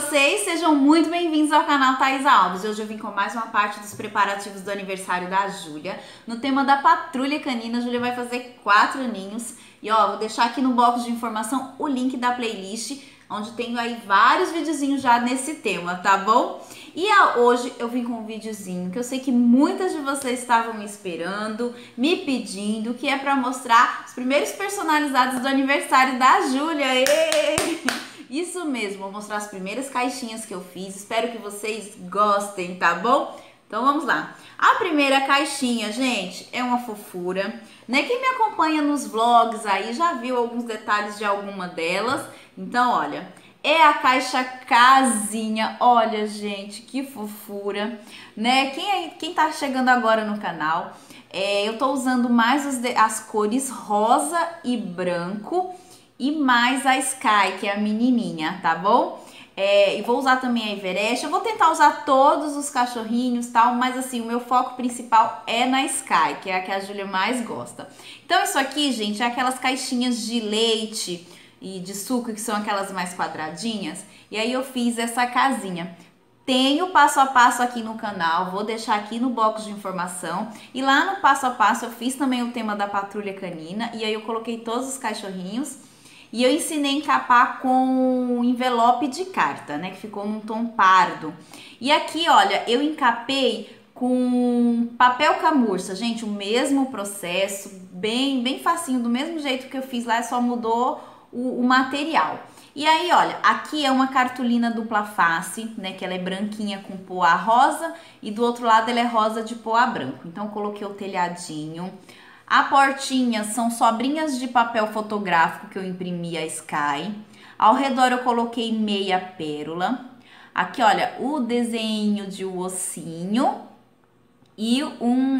vocês? Sejam muito bem-vindos ao canal Taisa Alves. Hoje eu vim com mais uma parte dos preparativos do aniversário da Júlia. No tema da Patrulha Canina, a Júlia vai fazer 4 ninhos. E ó, vou deixar aqui no box de informação o link da playlist, onde tenho aí vários videozinhos já nesse tema, tá bom? E hoje eu vim com um videozinho que eu sei que muitas de vocês estavam me esperando, me pedindo, que é pra mostrar os primeiros personalizados do aniversário da Júlia. Isso mesmo, vou mostrar as primeiras caixinhas que eu fiz, espero que vocês gostem, tá bom? Então vamos lá. A primeira caixinha, gente, é uma fofura, né? Quem me acompanha nos vlogs aí já viu alguns detalhes de alguma delas. Então olha, é a caixa casinha, olha gente, que fofura, né? Quem tá chegando agora no canal, eu tô usando mais as cores rosa e branco e mais a Sky, que é a menininha, tá bom? E vou usar também a Everest, eu vou tentar usar todos os cachorrinhos tal, mas assim, o meu foco principal é na Sky, que é a que a Júlia mais gosta. Então isso aqui, gente, é aquelas caixinhas de leite e de suco, que são aquelas mais quadradinhas, e aí eu fiz essa casinha. Tem o passo a passo aqui no canal, vou deixar aqui no box de informação, e lá no passo a passo eu fiz também o tema da Patrulha Canina, e aí eu coloquei todos os cachorrinhos. E eu ensinei a encapar com envelope de carta, né? Que ficou num tom pardo. E aqui, olha, eu encapei com papel camurça. Gente, o mesmo processo, bem facinho, do mesmo jeito que eu fiz lá, só mudou o material. E aí, olha, aqui é uma cartolina dupla face, né? Que ela é branquinha com poá rosa e do outro lado ela é rosa de poá branco. Então, eu coloquei o telhadinho. A portinha são sobrinhas de papel fotográfico que eu imprimi a Sky. Ao redor eu coloquei meia pérola. Aqui, olha, o desenho de um ossinho. E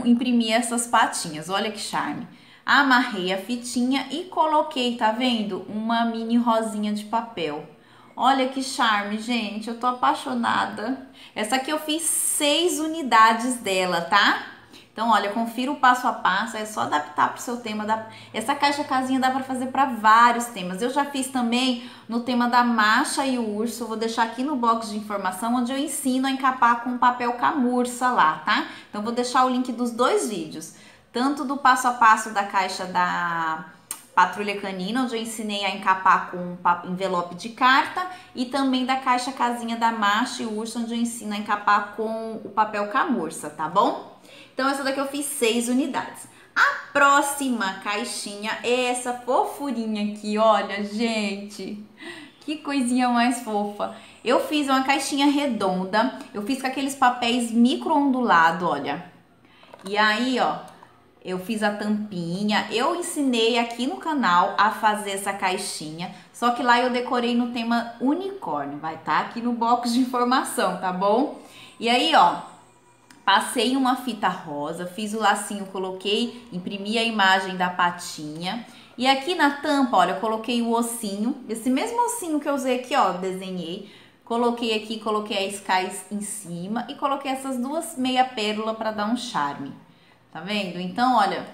imprimi essas patinhas, olha que charme. Amarrei a fitinha e coloquei, tá vendo? Uma mini rosinha de papel. Olha que charme, gente, eu tô apaixonada. Essa aqui eu fiz 6 unidades dela, tá? Então, olha, confira o passo a passo, é só adaptar para o seu tema. Essa caixa casinha dá para fazer para vários temas. Eu já fiz também no tema da Masha e o Urso, vou deixar aqui no box de informação, onde eu ensino a encapar com papel camurça lá, tá? Então, vou deixar o link dos 2 vídeos, tanto do passo a passo da caixa da Patrulha Canina, onde eu ensinei a encapar com envelope de carta, e também da caixa casinha da Masha e o Urso, onde eu ensino a encapar com o papel camurça, tá bom? Então essa daqui eu fiz 6 unidades. A próxima caixinha é essa fofurinha aqui, olha gente, que coisinha mais fofa. Eu fiz uma caixinha redonda, eu fiz com aqueles papéis micro-ondulado, olha. E aí, ó, eu fiz a tampinha, eu ensinei aqui no canal a fazer essa caixinha, só que lá eu decorei no tema unicórnio, vai estar aqui no box de informação, tá bom? E aí, ó, passei uma fita rosa, fiz o lacinho, coloquei, imprimi a imagem da patinha. E aqui na tampa, olha, eu coloquei o ossinho, esse mesmo ossinho que eu usei aqui, ó, desenhei. Coloquei aqui, coloquei a Sky em cima e coloquei essas 2 meia pérola para dar um charme. Tá vendo? Então, olha,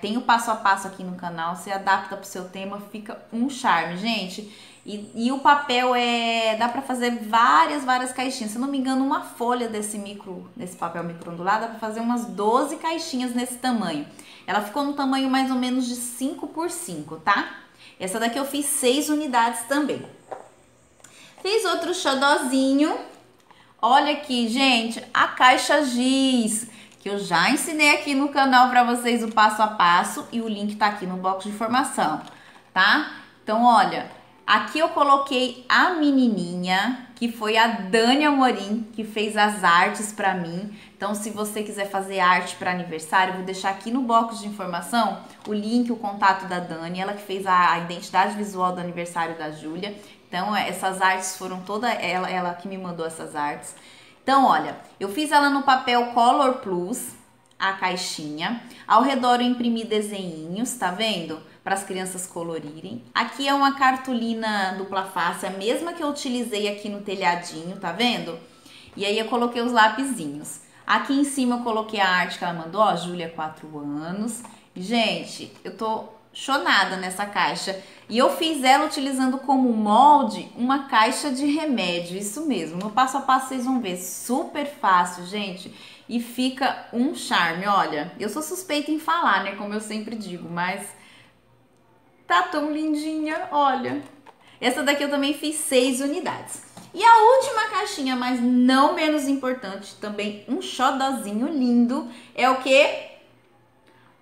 tem o passo a passo aqui no canal, você adapta pro seu tema, fica um charme, gente. E o papel dá pra fazer várias caixinhas. Se eu não me engano, uma folha desse papel micro-ondulado, dá pra fazer umas 12 caixinhas nesse tamanho. Ela ficou no tamanho mais ou menos de 5x5, tá? Essa daqui eu fiz 6 unidades também. Fiz outro xodozinho. Olha aqui, gente, a caixa giz, que eu já ensinei aqui no canal pra vocês o passo a passo, e o link tá aqui no box de informação, tá? Então, olha, aqui eu coloquei a menininha, que foi a Dani Amorim, que fez as artes pra mim. Então, se você quiser fazer arte para aniversário, eu vou deixar aqui no box de informação o link, o contato da Dani, ela que fez a identidade visual do aniversário da Júlia. Então, essas artes foram toda ela que me mandou essas artes. Então, olha, eu fiz ela no papel Color Plus, a caixinha. Ao redor eu imprimi desenhinhos, tá vendo? Para as crianças colorirem. Aqui é uma cartolina dupla face, a mesma que eu utilizei aqui no telhadinho, tá vendo? E aí eu coloquei os lapisinhos. Aqui em cima eu coloquei a arte que ela mandou, ó, Júlia, 4 anos. Gente, eu tô chonada nessa caixa. E eu fiz ela utilizando como molde uma caixa de remédio, isso mesmo. No passo a passo vocês vão ver, super fácil, gente. E fica um charme, olha. Eu sou suspeita em falar, né, como eu sempre digo, mas tá tão lindinha, olha. Essa daqui eu também fiz 6 unidades. E a última caixinha, mas não menos importante, também um xodozinho lindo, é o quê?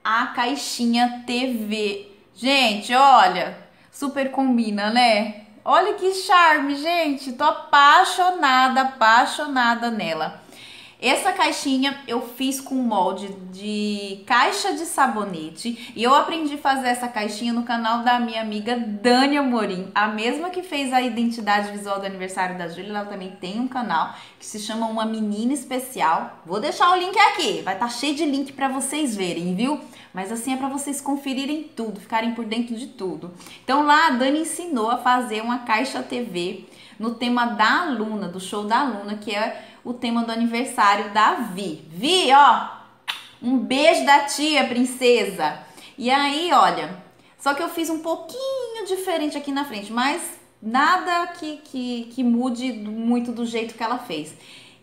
A caixinha TV. Gente, olha... Super combina, né? Olha que charme, gente! Tô apaixonada, apaixonada nela. Essa caixinha eu fiz com molde de caixa de sabonete. E eu aprendi a fazer essa caixinha no canal da minha amiga Dani Amorim. A mesma que fez a identidade visual do aniversário da Júlia. Ela também tem um canal que se chama Uma Menina Especial. Vou deixar o link aqui. Vai estar cheio de link pra vocês verem, viu? Mas assim é para vocês conferirem tudo, ficarem por dentro de tudo. Então lá a Dani ensinou a fazer uma caixa TV no tema da Luna, do show da Luna, que é o tema do aniversário da Vi. Vi, ó, um beijo da tia, princesa. E aí, olha, só que eu fiz um pouquinho diferente aqui na frente, mas nada que mude muito do jeito que ela fez.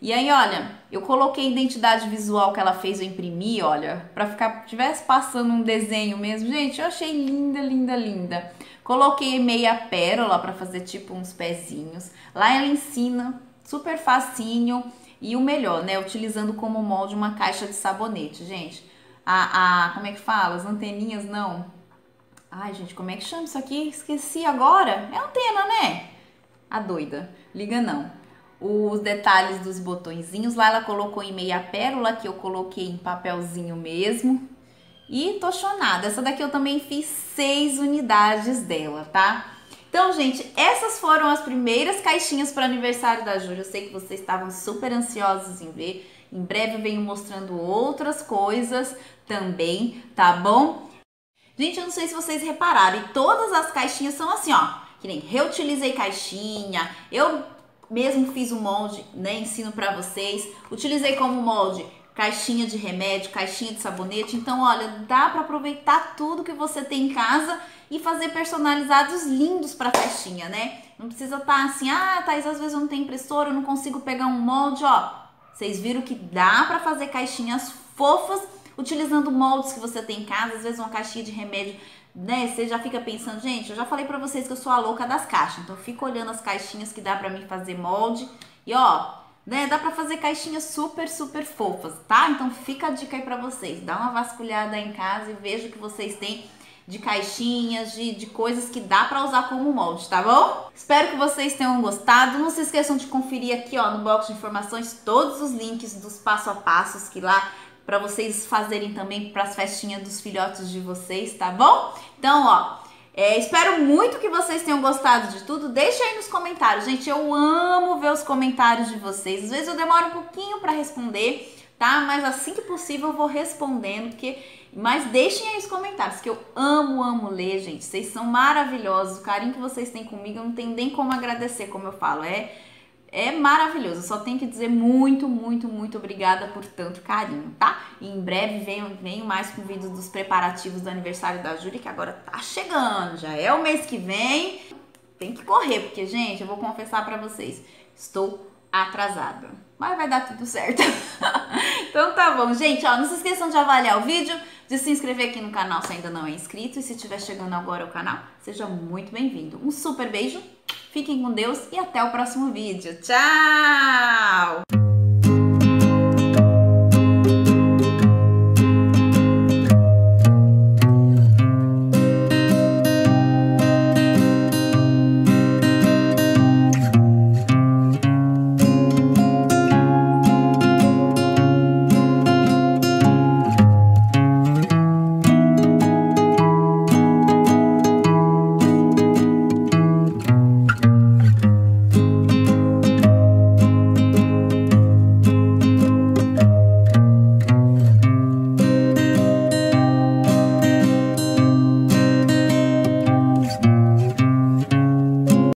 E aí, olha, eu coloquei a identidade visual que ela fez, eu imprimi, olha, pra ficar, tivesse passando um desenho mesmo. Gente, eu achei linda, linda, linda. Coloquei meia pérola pra fazer tipo uns pezinhos. Lá ela ensina, super facinho e o melhor, né? Utilizando como molde uma caixa de sabonete, gente. Como é que fala? As anteninhas, não? Ai, gente, como é que chama isso aqui? Esqueci agora. É antena, né? A doida. Liga não. Os detalhes dos botõezinhos. Lá ela colocou em meia pérola, que eu coloquei em papelzinho mesmo. E tô chonada. Essa daqui eu também fiz 6 unidades dela, tá? Então, gente, essas foram as primeiras caixinhas para o aniversário da Júlia. Eu sei que vocês estavam super ansiosos em ver. Em breve eu venho mostrando outras coisas também, tá bom? Gente, eu não sei se vocês repararam. E todas as caixinhas são assim, ó. Que nem reutilizei caixinha, eu... mesmo fiz o molde, né, ensino pra vocês. Utilizei como molde caixinha de remédio, caixinha de sabonete. Então, olha, dá pra aproveitar tudo que você tem em casa e fazer personalizados lindos pra caixinha, né? Não precisa estar assim, ah, Thaís, às vezes eu não tenho impressora, eu não consigo pegar um molde, ó. Vocês viram que dá pra fazer caixinhas fofas utilizando moldes que você tem em casa. Às vezes uma caixinha de remédio, né? Você já fica pensando, gente, eu já falei pra vocês que eu sou a louca das caixas, então eu fico olhando as caixinhas que dá pra mim fazer molde e ó, né, dá pra fazer caixinhas super, super fofas, tá? Então fica a dica aí pra vocês, dá uma vasculhada aí em casa e veja o que vocês têm de caixinhas, de coisas que dá pra usar como molde, tá bom? Espero que vocês tenham gostado, não se esqueçam de conferir aqui ó, no box de informações todos os links dos passo a passos que lá para vocês fazerem também para as festinhas dos filhotes de vocês, tá bom? Então, ó, espero muito que vocês tenham gostado de tudo. Deixa aí nos comentários, gente, eu amo ver os comentários de vocês. Às vezes eu demoro um pouquinho para responder, tá? Mas assim que possível eu vou respondendo, mas deixem aí os comentários, que eu amo, amo ler, gente. Vocês são maravilhosos, o carinho que vocês têm comigo, eu não tenho nem como agradecer, como eu falo, é maravilhoso, só tenho que dizer muito, muito, muito obrigada por tanto carinho, tá? E em breve venho mais com vídeos dos preparativos do aniversário da Júlia, que agora tá chegando, já é o mês que vem. Tem que correr, porque, gente, eu vou confessar pra vocês, estou atrasada, mas vai dar tudo certo. Então tá bom, gente, ó, não se esqueçam de avaliar o vídeo, de se inscrever aqui no canal se ainda não é inscrito, e se estiver chegando agora ao canal, seja muito bem-vindo. Um super beijo! Fiquem com Deus e até o próximo vídeo. Tchau!